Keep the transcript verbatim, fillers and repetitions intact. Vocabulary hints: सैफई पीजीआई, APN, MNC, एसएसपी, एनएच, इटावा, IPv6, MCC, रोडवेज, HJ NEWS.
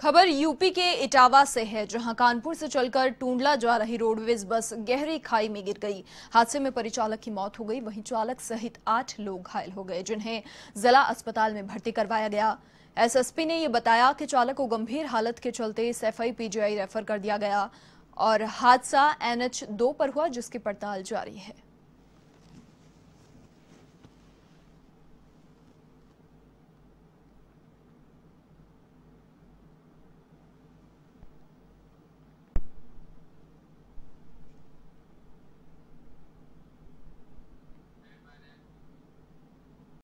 खबर यूपी के इटावा से है, जहां कानपुर से चलकर टूंडला जा रही रोडवेज बस गहरी खाई में गिर गई। हादसे में परिचालक की मौत हो गई, वहीं चालक सहित आठ लोग घायल हो गए, जिन्हें जिला अस्पताल में भर्ती करवाया गया। एसएसपी ने यह बताया कि चालक को गंभीर हालत के चलते सैफई पीजीआई रेफर कर दिया गया और हादसा एनएच दो पर हुआ, जिसकी पड़ताल जारी है।